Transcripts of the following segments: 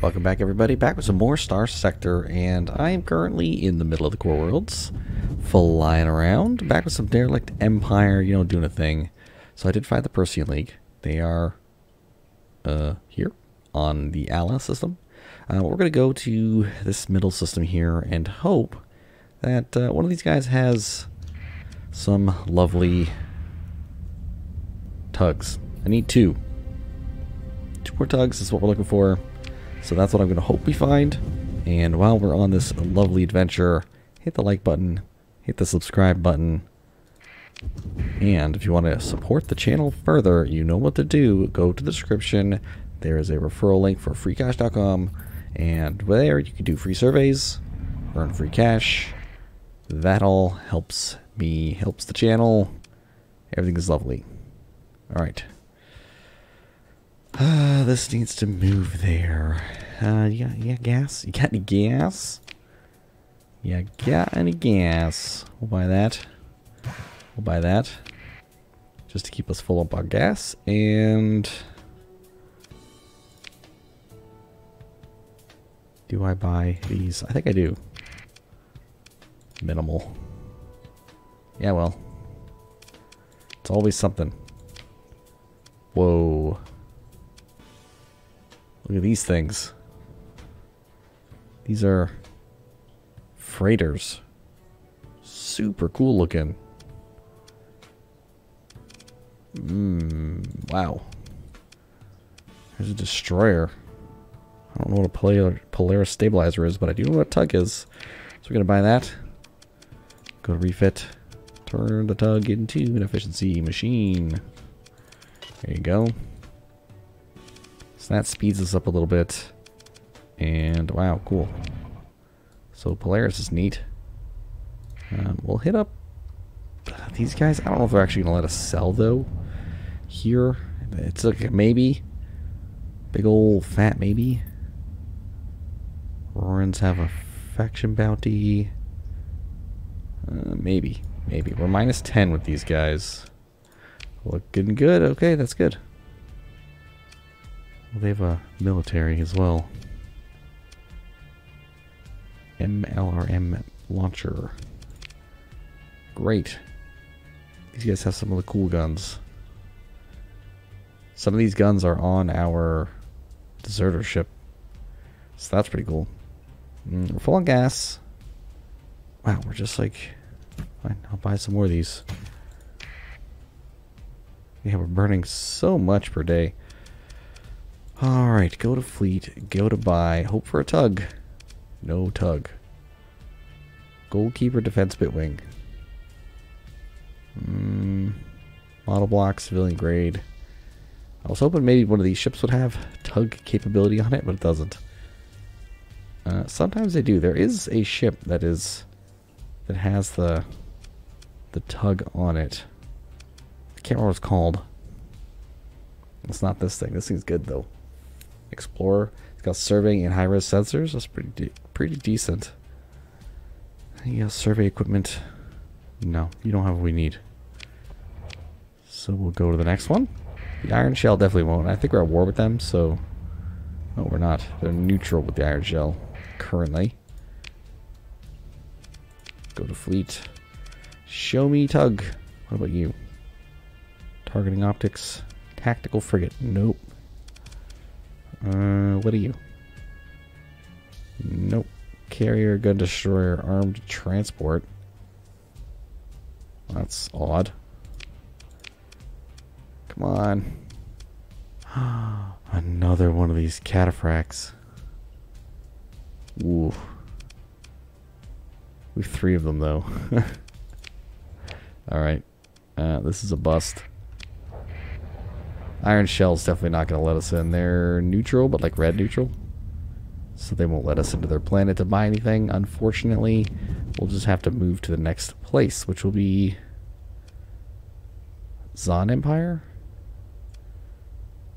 Welcome back, everybody. Back with some more Star Sector, and I am currently in the middle of the Core Worlds, flying around. Back with some Derelict Empire, you know, doing a thing. So I did find the Persean League. They are here on the Alla system. We're going to go to this middle system here and hope that one of these guys has some lovely tugs. I need two. Two more tugs is what we're looking for. So that's what I'm going to hope we find. And while we're on this lovely adventure, hit the like button, hit the subscribe button. And if you want to support the channel further, you know what to do. Go to the description. There is a referral link for freecash.com. And there you can do free surveys, earn free cash. That all helps me, helps the channel. Everything is lovely. All right. This needs to move there. Yeah, gas. You got any gas? Yeah, got any gas? We'll buy that. We'll buy that. Just to keep us full up on gas. And do I buy these? I think I do. Minimal. Yeah, well. It's always something. Whoa. Look at these things. These are freighters. Super cool looking. Wow. There's a destroyer. I don't know what a Polaris stabilizer is, but I do know what a tug is. So we're going to buy that. Go to refit. Turn the tug into an efficiency machine. There you go. So that speeds us up a little bit. And wow, cool. So Polaris is neat. We'll hit up these guys. I don't know if they're actually going to let us sell, though. Here. It's like a maybe. Big old fat maybe. Rorans have a faction bounty. Maybe. Maybe. We're minus 10 with these guys. Looking good. Okay, that's good. Well, they have a military as well. MLRM launcher. Great. These guys have some of the cool guns. Some of these guns are on our deserter ship. So that's pretty cool. We're full on gas. Wow, we're just like... Fine, I'll buy some more of these. Yeah, we're burning so much per day. Alright, go to fleet, go to buy, hope for a tug. No tug. Goalkeeper, defense, bitwing. Model block, civilian grade. I was hoping maybe one of these ships would have tug capability on it, but it doesn't. Sometimes they do. There is a ship that is has the tug on it. I can't remember what it's called. It's not this thing. This thing's good though. Explorer. It's got surveying and high-res sensors. That's pretty decent. You got survey equipment. No, you don't have what we need. So we'll go to the next one. The Iron Shell definitely won't. I think we're at war with them, so... No, we're not. They're neutral with the Iron Shell currently. Go to fleet. Show me tug. What about you? Targeting optics. Tactical frigate. Nope. What are you? Nope. Carrier, gun destroyer, armed transport. That's odd. Come on. Another one of these cataphracts. Ooh. We have three of them though. Alright. This is a bust. Iron Shell's definitely not going to let us in. They're neutral, but like red neutral. So they won't let us into their planet to buy anything. Unfortunately, we'll just have to move to the next place, which will be... Xhan Empire?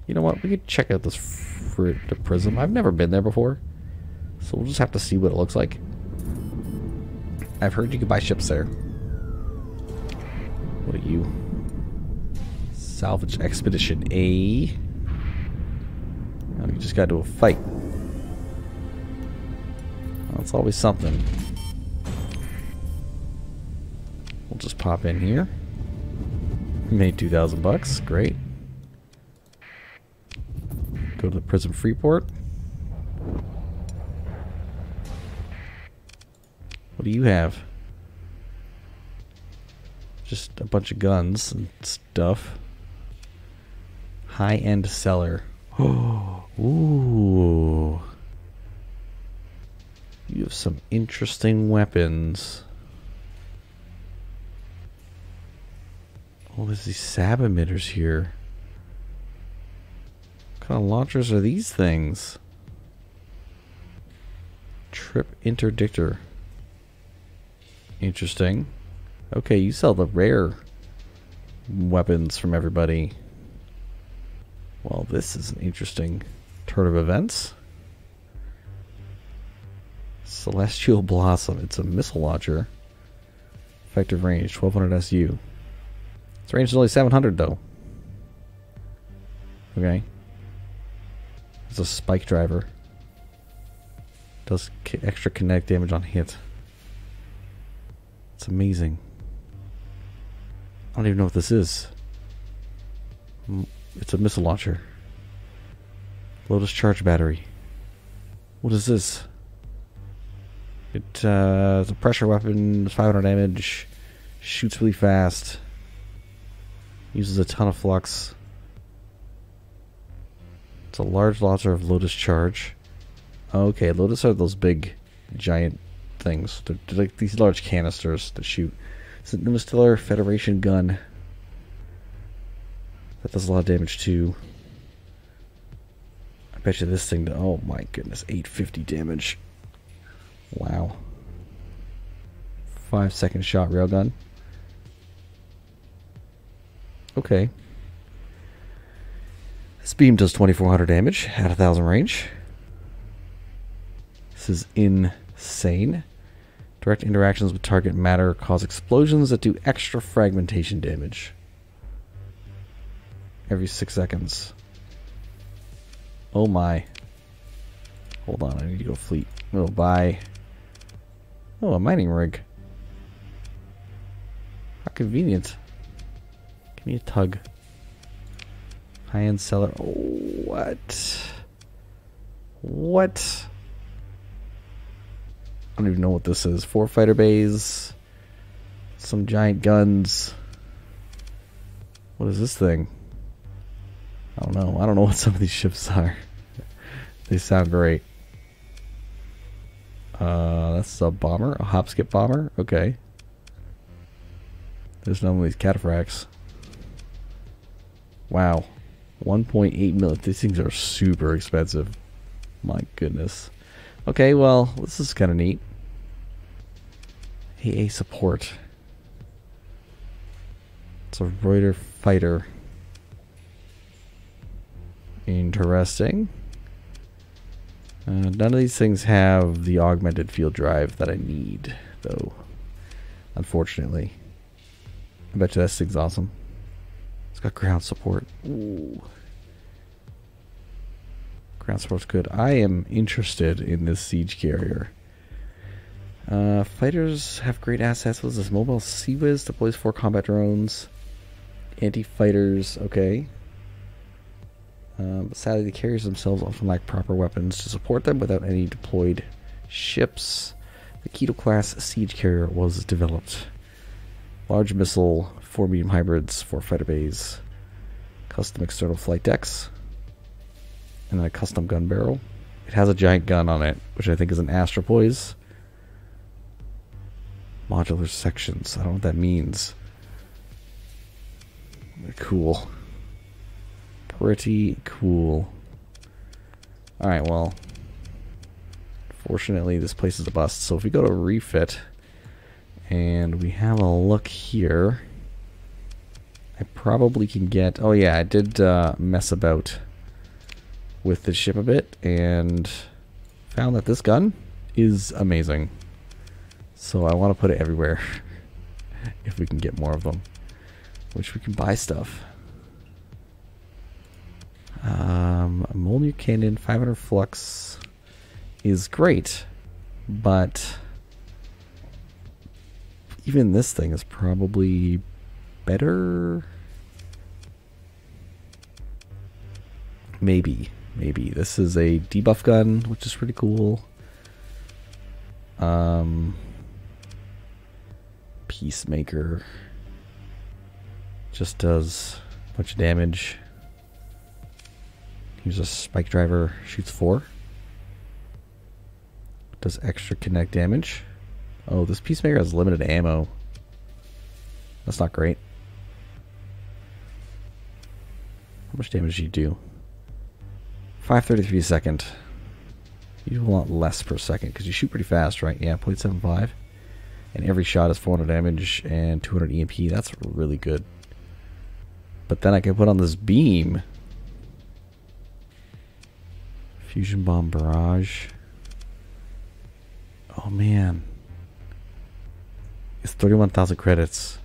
You know what? We could check out this fruit to Prism. I've never been there before. So we'll just have to see what it looks like. I've heard you could buy ships there. What are you? Salvage Expedition A. Oh, you just got into a fight. That's always something. We'll just pop in here. We made 2,000 bucks. Great. Go to the Prism Freeport. What do you have? Just a bunch of guns and stuff. High-end seller. Oh, ooh. You have some interesting weapons. Oh, there's these sab emitters here. What kind of launchers are these things? Trip Interdictor. Interesting. Okay, you sell the rare weapons from everybody. Well, this is an interesting turn of events. Celestial Blossom. It's a missile launcher. Effective range, 1200 SU. Its range is only 700, though. Okay. It's a spike driver. Does extra kinetic damage on hit. It's amazing. I don't even know what this is. It's a missile launcher. Lotus charge battery. What is this? It's a pressure weapon, 500 damage, shoots really fast, uses a ton of flux. It's a large launcher of Lotus charge. Okay, Lotus are those big, giant things. They're like these large canisters that shoot. It's an Interstellar Federation gun. That does a lot of damage too. I bet you this thing, oh my goodness, 850 damage. Wow. 5-second shot railgun. Okay. This beam does 2400 damage at 1000 range. This is insane. Direct interactions with target matter cause explosions that do extra fragmentation damage. Every 6 seconds. Oh my. Hold on, I need to go fleet. We'll buy... Oh, a mining rig. How convenient. Give me a tug. High-end seller. Oh, what? What? I don't even know what this is. 4 fighter bays. Some giant guns. What is this thing? I don't know. I don't know what some of these ships are. They sound great. That's a bomber, a hop-skip bomber. Okay. There's none of these cataphracts. Wow. 1.8 million. These things are super expensive. My goodness. Okay, well, this is kind of neat. AA support. It's a Reuters fighter. Interesting. None of these things have the augmented field drive that I need, though, unfortunately. I bet you that thing's awesome. It's got ground support. Ooh. Ground support's good. I am interested in this siege carrier. Fighters have great assets. What is this? Mobile SeaWiz deploys 4 combat drones. Anti-fighters, okay. But sadly, the carriers themselves often lack proper weapons to support them without any deployed ships. The Keto-class siege carrier was developed. Large missile, 4 medium hybrids, 4 fighter bays, custom external flight decks, and then a custom gun barrel. It has a giant gun on it, which I think is an Astropoise. Modular sections. I don't know what that means. They're cool. Pretty cool. Alright, well, fortunately this place is a bust, so if we go to refit and we have a look here, I probably can get, oh yeah, I did mess about with the ship a bit and found that this gun is amazing, so I want to put it everywhere if we can get more of them, which we can buy stuff. Mol New Cannon, 500 flux is great. But even this thing is probably better. Maybe. This is a debuff gun, which is pretty cool. Peacemaker just does a bunch of damage. Here's a spike driver, shoots 4. Does extra kinetic damage. Oh, this Peacemaker has limited ammo. That's not great. How much damage do you do? 533 a second. You do a lot less per second because you shoot pretty fast, right? Yeah, 0.75. And every shot is 400 damage and 200 EMP. That's really good. But then I can put on this beam. Fusion Bomb Barrage. Oh man. It's 31,000 credits,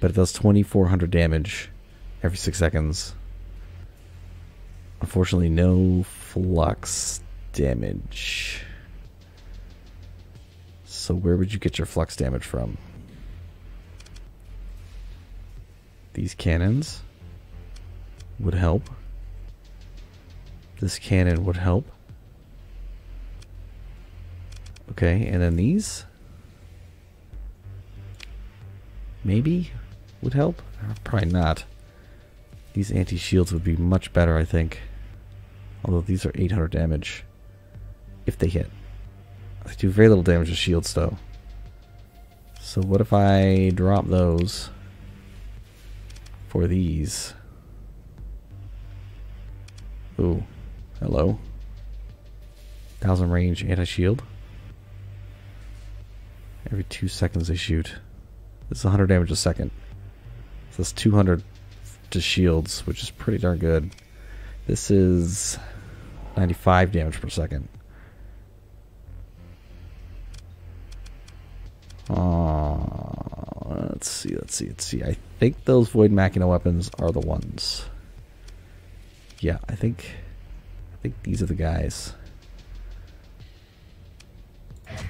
but it does 2,400 damage every 6 seconds. Unfortunately, no flux damage. So where would you get your flux damage from? These cannons would help. This cannon would help. Okay, and then these maybe would help? Probably not. These anti-shields would be much better, I think. Although these are 800 damage if they hit. They do very little damage to shields though. So what if I drop those for these? Ooh, hello. 1000 range anti-shield. Every 2 seconds they shoot. It's 100 damage a second. So that's 200 to shields, which is pretty darn good. This is 95 damage per second. Let's see. I think those Void Machina weapons are the ones. Yeah, I think these are the guys. And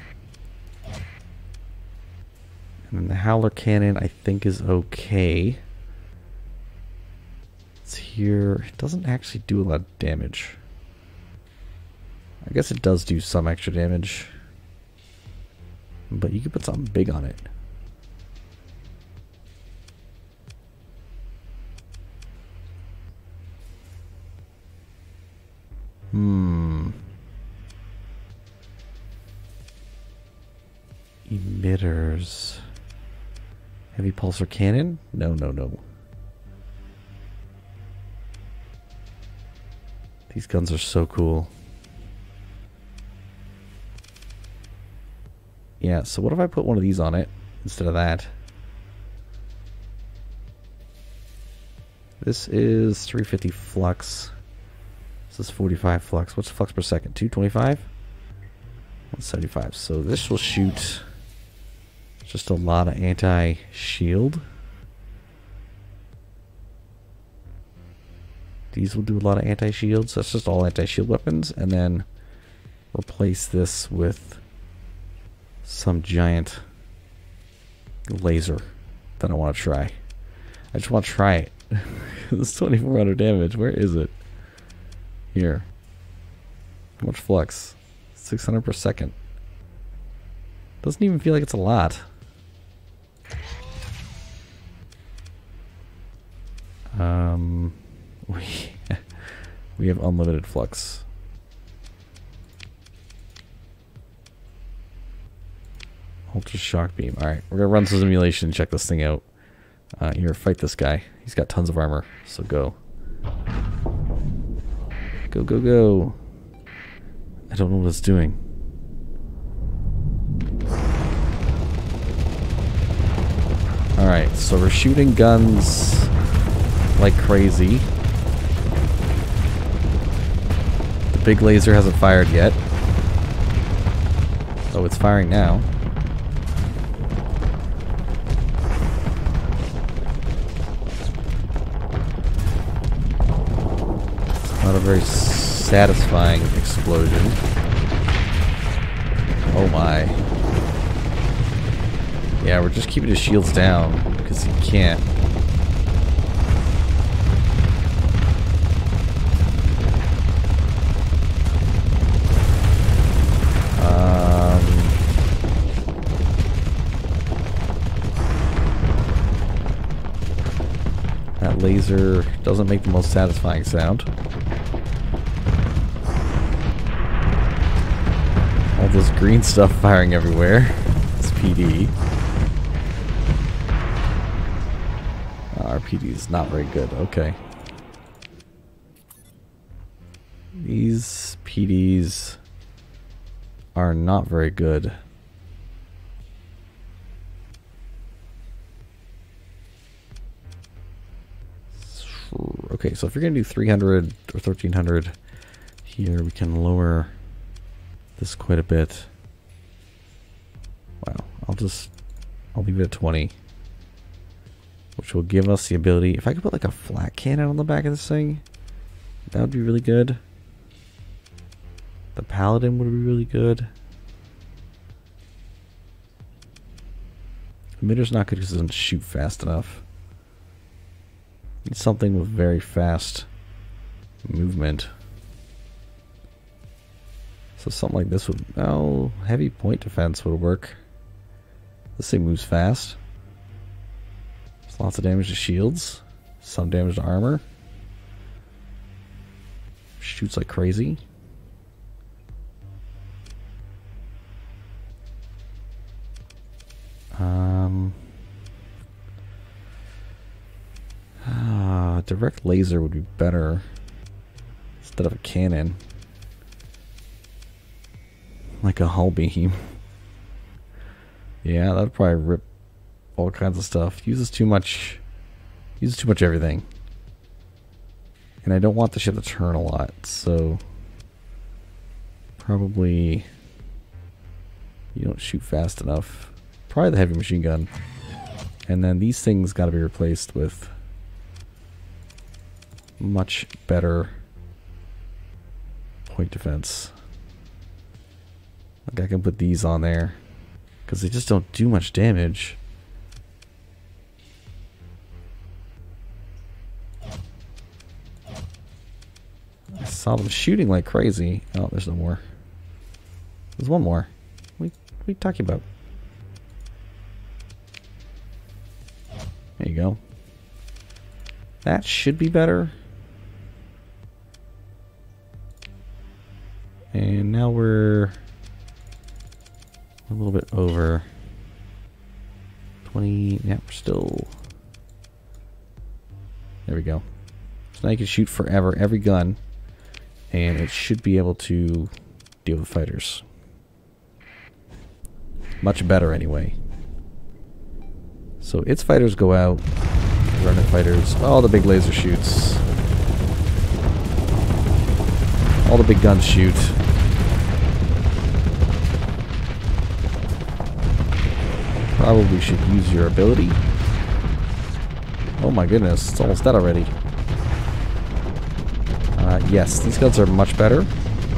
then the howler cannon, I think, is okay. It's here. It doesn't actually do a lot of damage. I guess it does do some extra damage, but you could put something big on it. Emitters. Heavy Pulsar Cannon? No. These guns are so cool. Yeah, so what if I put one of these on it instead of that? This is 350 flux. This is 45 flux. What's flux per second? 225? 175. So this will shoot just a lot of anti-shield. These will do a lot of anti-shields. So that's just all anti-shield weapons. And then replace this with some giant laser that I want to try. I just want to try it. It's 2,400 damage. Where is it? Here. How much flux? 600 per second. Doesn't even feel like it's a lot. We have unlimited flux. Ultra shock beam. Alright, we're gonna run some simulation and check this thing out. Here, fight this guy. He's got tons of armor, so go. Go. I don't know what it's doing. Alright, so we're shooting guns like crazy. The big laser hasn't fired yet. Oh, it's firing now. Not a very satisfying explosion. Oh my. Yeah, we're just keeping his shields down because he can't. That laser doesn't make the most satisfying sound. All this green stuff firing everywhere. It's PD. Our PD is not very good. Okay. These PDs are not very good. Okay, so if you're going to do 300 or 1300 here, we can lower this quite a bit. Wow, I'll leave it at 20, which will give us the ability, if I could put like a flat cannon on the back of this thing, that would be really good. The paladin would be really good. Emitter's not good because it doesn't shoot fast enough. Need something with very fast movement. So something like this would, oh, heavy point defense would work. This thing moves fast. There's lots of damage to shields, some damage to armor. Shoots like crazy. Direct laser would be better instead of a cannon. Like a hull beam. Yeah, that'd probably rip all kinds of stuff. Uses too much everything. And I don't want the ship to turn a lot, so probably you don't shoot fast enough. Probably the heavy machine gun. And then these things gotta be replaced with much better point defense. Like I can put these on there because they just don't do much damage. I saw them shooting like crazy. Oh, there's no more. There's one more. What are you talking about? There you go. That should be better. And now we're a little bit over 20. Yeah, we're still. There we go. So now you can shoot forever, every gun, and it should be able to deal with fighters. Much better, anyway. So its fighters go out. Remnant fighters. All the big laser shoots. All the big guns shoot. Probably should use your ability. Oh my goodness, it's almost dead already. Yes, these guns are much better.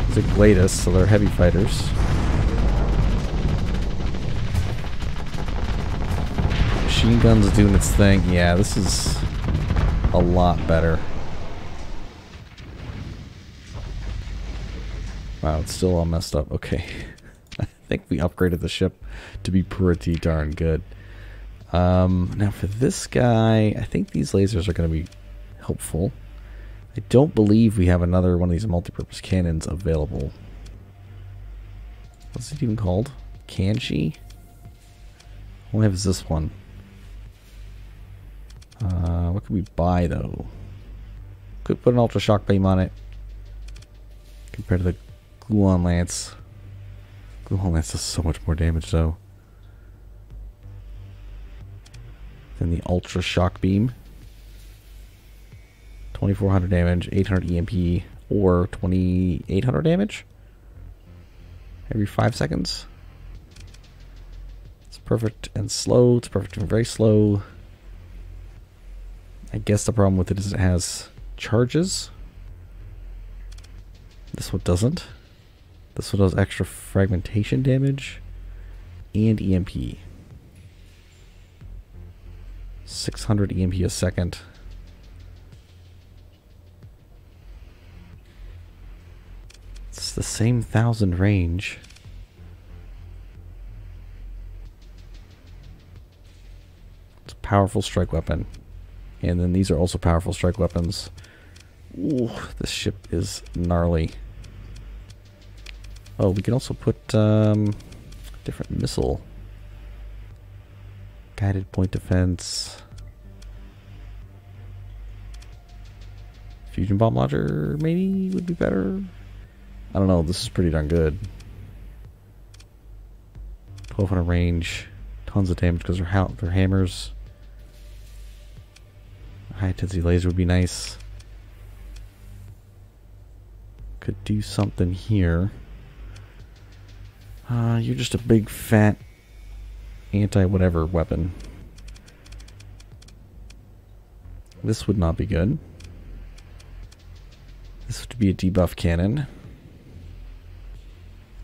These are Gladys, so they're heavy fighters. Machine gun's doing its thing. Yeah, this is a lot better. Wow, it's still all messed up. Okay. I think we upgraded the ship to be pretty darn good. Now for this guy, I think these lasers are going to be helpful. I don't believe we have another one of these multi-purpose cannons available. What's it even called? Kanshi? All I have is this one. What can we buy though? Could put an ultra shock beam on it compared to the Gluon Lance. Gluon Lance does so much more damage though than the ultra shock beam. 2400 damage, 800 EMP, or 2800 damage every 5 seconds. It's perfect and slow. It's perfect and very slow. I guess the problem with it is it has charges. This one doesn't. This one does extra fragmentation damage and EMP. 600 EMP a second. It's the same 1000 range. It's a powerful strike weapon. And then these are also powerful strike weapons. Ooh, this ship is gnarly. Oh, we can also put different missile. Guided point defense. Fusion bomb launcher maybe would be better. I don't know, this is pretty darn good. 1200 range, tons of damage because they're hammers. High intensity laser would be nice. Could do something here. You're just a big fat anti-whatever weapon. This would not be good. This would be a debuff cannon.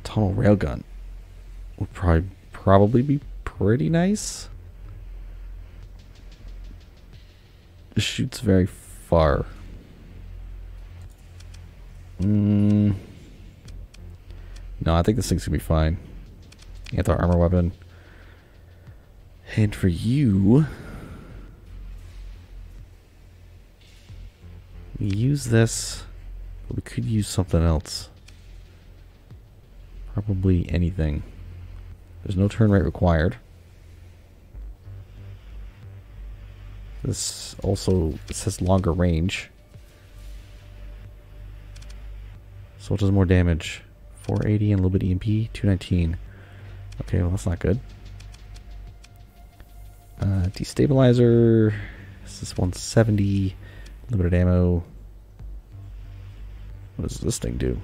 Tunnel railgun would probably be pretty nice. It shoots very far. No, I think this thing's gonna be fine. Anti-armor weapon. And for you, we use this, but we could use something else. Probably anything. There's no turn rate required. This also says longer range. So it does more damage. 480 and a little bit EMP, 219. Okay, well that's not good. Destabilizer. This is 170. Limited ammo. What does this thing do?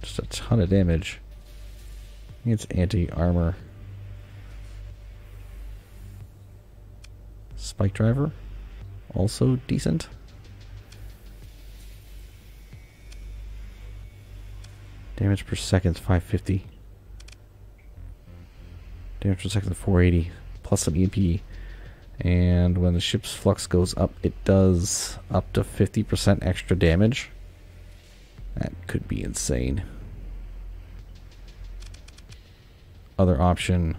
Just a ton of damage. It's anti-armor. Spike driver. Also decent. Damage per second is 550. Damage per second is 480. Plus some EMP. And when the ship's flux goes up, it does up to 50% extra damage. That could be insane. Other option,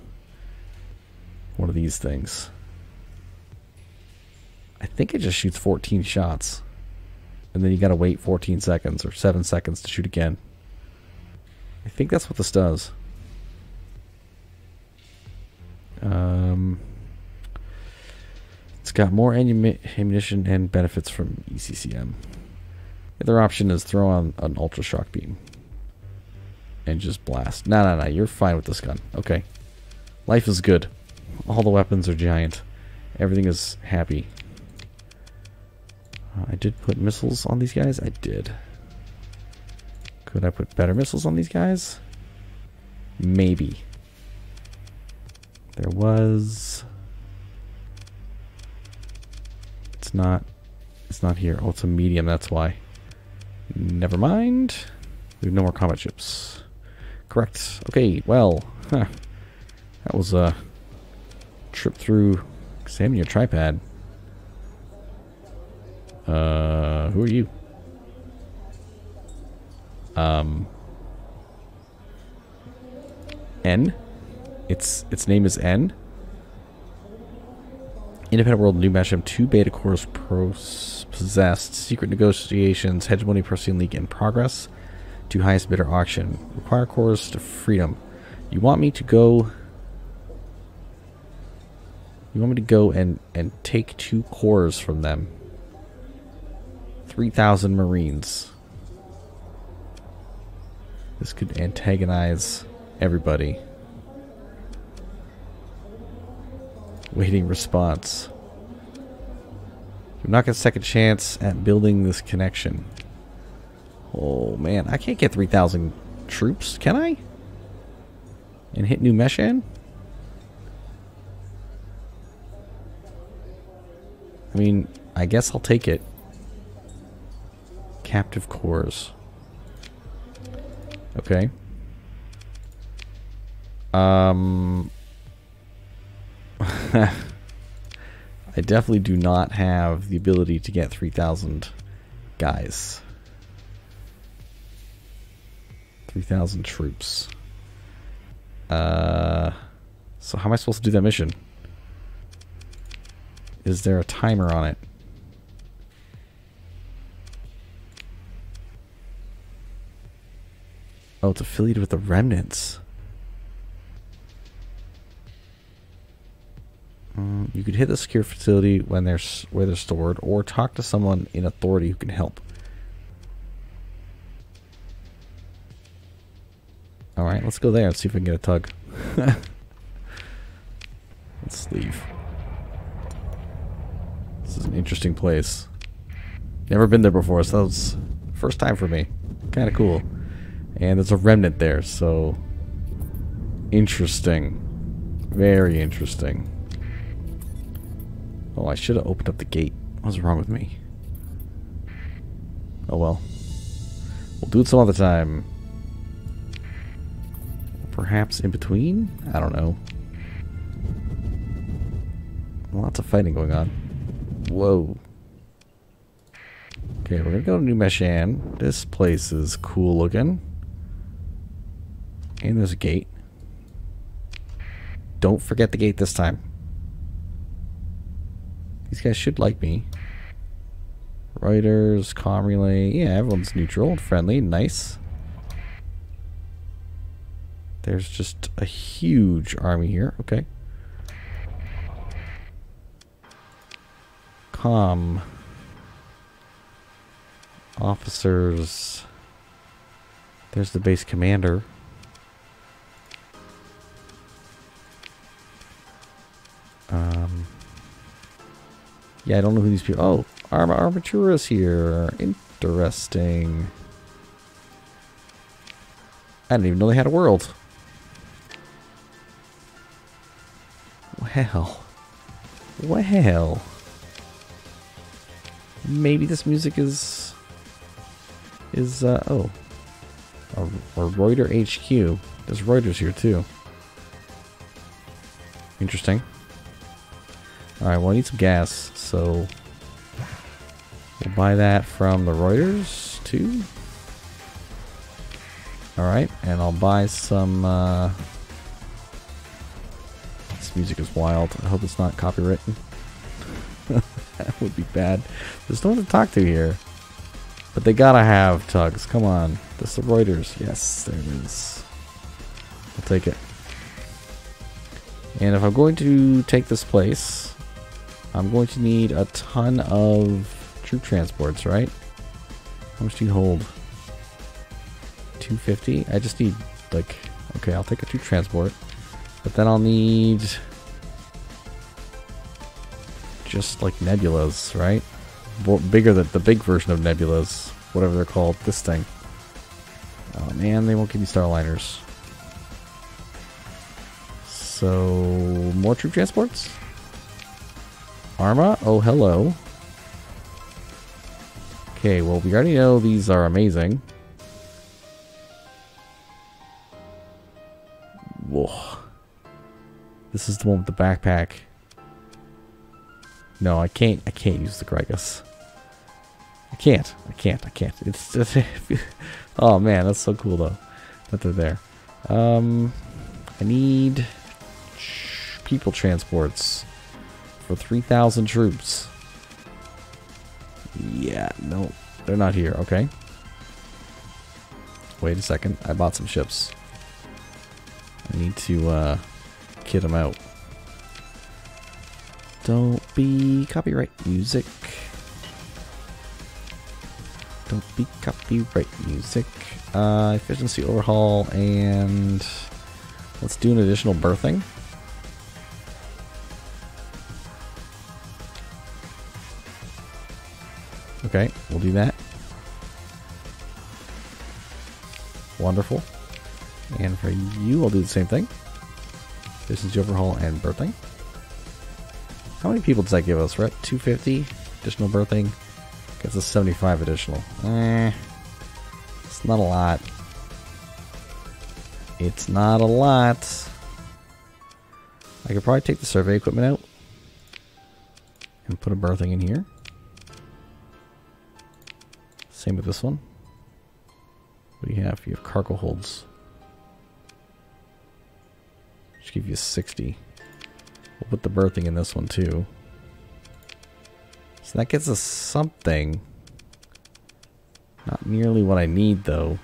one of these things. I think it just shoots 14 shots. And then you gotta wait 14 seconds or 7 seconds to shoot again. I think that's what this does. It's got more ammunition and benefits from ECCM. The other option is throw on an ultra shock beam and just blast. No, you're fine with this gun. Okay. Life is good. All the weapons are giant. Everything is happy. I did put missiles on these guys. I did. Could I put better missiles on these guys? Maybe. There was... It's not here. Oh, it's a medium, that's why. Never mind. We have no more combat ships. Correct. Okay, well, that was a trip through examining your tripod. Who are you? N. Its name is N. Independent World, New Matchup, 2 Beta Cores Possessed, Secret Negotiations, Hegemony, Persean League in Progress, to Highest Bidder Auction. Require Cores to Freedom. You want me to go and take 2 cores from them. 3,000 Marines. This could antagonize everybody. Waiting response. You're not going to second chance at building this connection. Oh man, I can't get 3,000 troops, can I? And hit new mesh in? I mean, I guess I'll take it. Captive cores. Okay. I definitely do not have the ability to get 3,000 guys. 3,000 troops. So how am I supposed to do that mission? Is there a timer on it? Oh, it's affiliated with the remnants. You could hit the secure facility when they're where they're stored, or talk to someone in authority who can help. All right, let's go there and see if we can get a tug. Let's leave. This is an interesting place. Never been there before, so that was the first time for me. Kind of cool. And there's a remnant there, so interesting. Very interesting. Oh, I should have opened up the gate. What's wrong with me? Oh well. We'll do it some other time. Perhaps in between? I don't know. Lots of fighting going on. Whoa. Okay, we're gonna go to New Meshan. This place is cool looking. And there's a gate. Don't forget the gate this time. These guys should like me. Reuters, comm relay. Yeah, everyone's neutral and friendly. Nice. There's just a huge army here. Okay. Comm. Officers. There's the base commander. Yeah, I don't know who these people... Oh, Armatura's here. Interesting. I didn't even know they had a world. Well. Well. Maybe this music is... oh. Or Reuter HQ. There's Reuters here, too. Interesting. Alright, well I need some gas, so we'll buy that from the Reuters too. Alright, and I'll buy some this music is wild. I hope it's not copywritten. That would be bad. There's no one to talk to here. But they gotta have tugs. Come on. This is the Reuters. Yes, there it is. I'll take it. And if I'm going to take this place, I'm going to need a ton of troop transports, right? How much do you hold? 250? I just need, like, okay, I'll take a troop transport. But then I'll need just, like, nebulas, right? Bigger than the big version of nebulas, whatever they're called, this thing. Oh, man, they won't give me starliners. So, more troop transports? Arma? Oh, hello. Okay, well, we already know these are amazing. Whoa. This is the one with the backpack. No, I can't use the Gregus. I can't. It's just... oh, man, that's so cool, though, that they're there. I need... people transports. For 3,000 troops. Yeah, no, they're not here. Okay. Wait a second. I bought some ships. I need to kit them out. Don't be copyright music. Don't be copyright music. Efficiency overhaul and let's do an additional berthing. Okay, we'll do that. Wonderful. And for you, I'll do the same thing. Distance overhaul and birthing. How many people does that give us? We're at 250. Additional birthing. Gets us 75 additional. It's not a lot. It's not a lot. I could probably take the survey equipment out and put a berthing in here. Same with this one. What do you have? You have cargo holds. Should give you 60. We'll put the berthing in this one too. So that gets us something. Not nearly what I need though.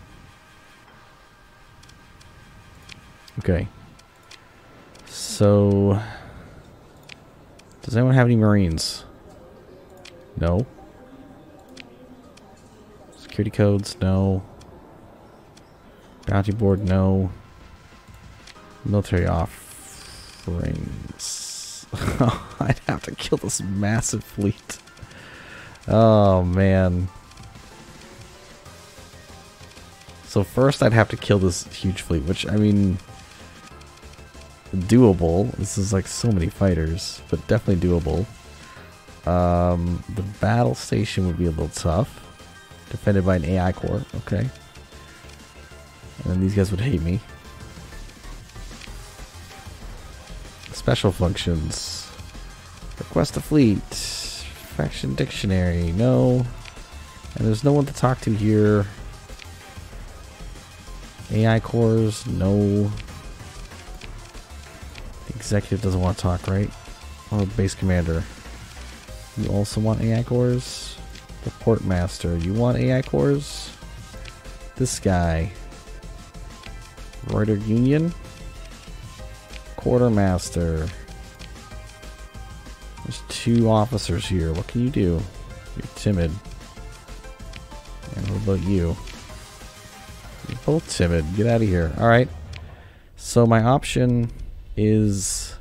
Okay. So, does anyone have any Marines? No. Security codes? No. Bounty board? No. Military offerings. I'd have to kill this massive fleet. Oh man. So first I'd have to kill this huge fleet, which I mean, doable. This is like so many fighters, but definitely doable. The battle station would be a little tough. Defended by an AI core, okay. And then these guys would hate me. Special functions. Request a fleet. Faction dictionary, no. And there's no one to talk to here. AI cores, no. Executive doesn't want to talk, right? Or base commander. You also want AI cores? The port master. You want AI cores? This guy. Reuter Union? Quartermaster. There's two officers here. What can you do? You're timid. And what about you? You're both timid. Get out of here. Alright. So my option is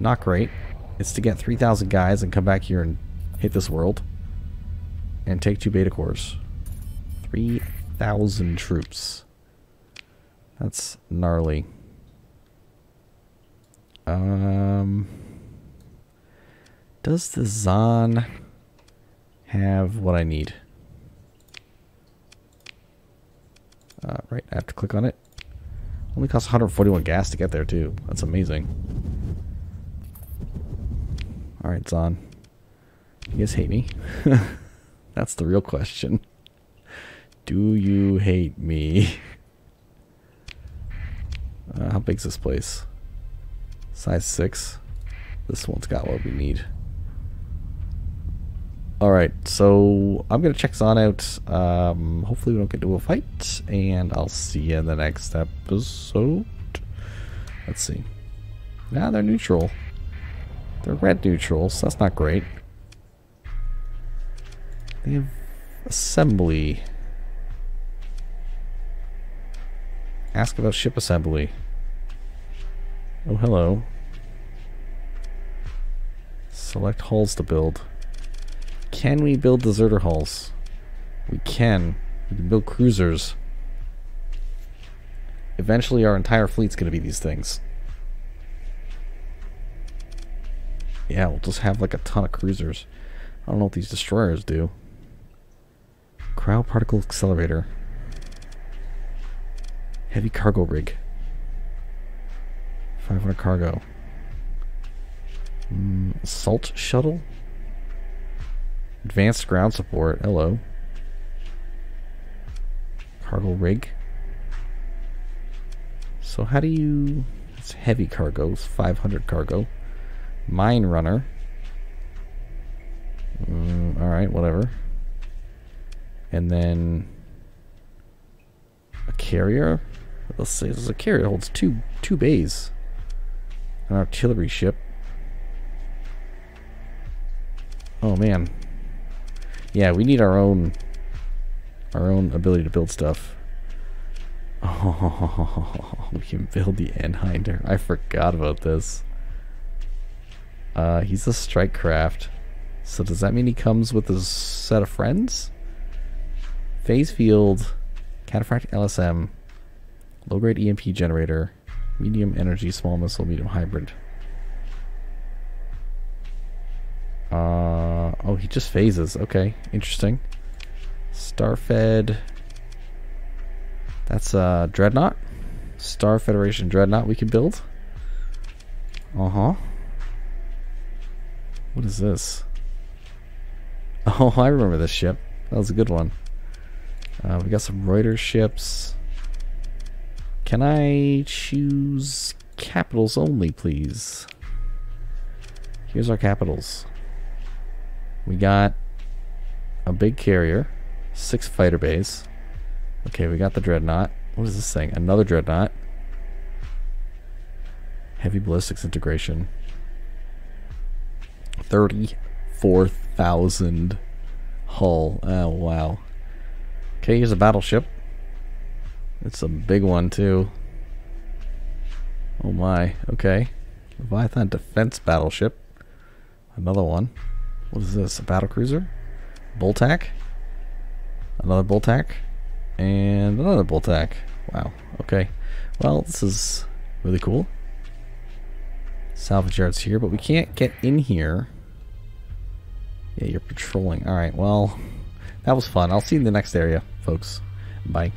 not great. It's to get 3,000 guys and come back here and hit this world and take two beta cores. 3,000 troops. That's gnarly. Does the Xhan have what I need? Right, I have to click on it. Only costs 141 gas to get there too. That's amazing. Alright, Xhan. You guys hate me? That's the real question. Do you hate me? How big's this place? Size 6. This one's got what we need. Alright, so I'm going to check Xhan out. Hopefully we don't get into a fight. And I'll see you in the next episode. Let's see. Nah, they're neutral. They're red neutral, so that's not great. They have assembly. Ask about ship assembly. Oh, hello. Select hulls to build. Can we build deserter hulls? We can. We can build cruisers. Eventually our entire fleet's going to be these things. Yeah, we'll just have like a ton of cruisers. I don't know what these destroyers do. Cryo particle accelerator. Heavy cargo rig. 500 cargo. Assault shuttle? Advanced ground support. Hello. Cargo rig. So how do you... It's heavy cargo. It's 500 cargo. Mine runner. Alright, whatever. And then... a carrier? Let's say this is a carrier. It holds two bays. An artillery ship. Oh man. Yeah, we need our own ability to build stuff. Oh, we can build the Anhinder. I forgot about this. He's a strike craft. So does that mean he comes with a set of friends? Phase field, cataphract LSM, low grade EMP generator, medium energy, small missile, medium hybrid. Oh, he just phases. Okay, interesting. Starfed. That's Dreadnought. Star Federation Dreadnought we can build. Uh-huh. What is this? Oh, I remember this ship. That was a good one. We got some Reuters ships. Can I choose capitals only, please? Here's our capitals. We got a big carrier, 6 fighter bays. Okay, we got the dreadnought. What is this thing? Another dreadnought. Heavy ballistics integration. 34,000 hull. Oh, wow. Okay, here's a battleship. It's a big one, too. Oh, my. Okay. Leviathan defense battleship. Another one. What is this? A battlecruiser? Boltac? Another Boltac? And another Boltac. Wow. Okay. Well, this is really cool. Salvage yards here, but we can't get in here. Yeah, you're patrolling. Alright, well, that was fun. I'll see you in the next area, folks. Bye.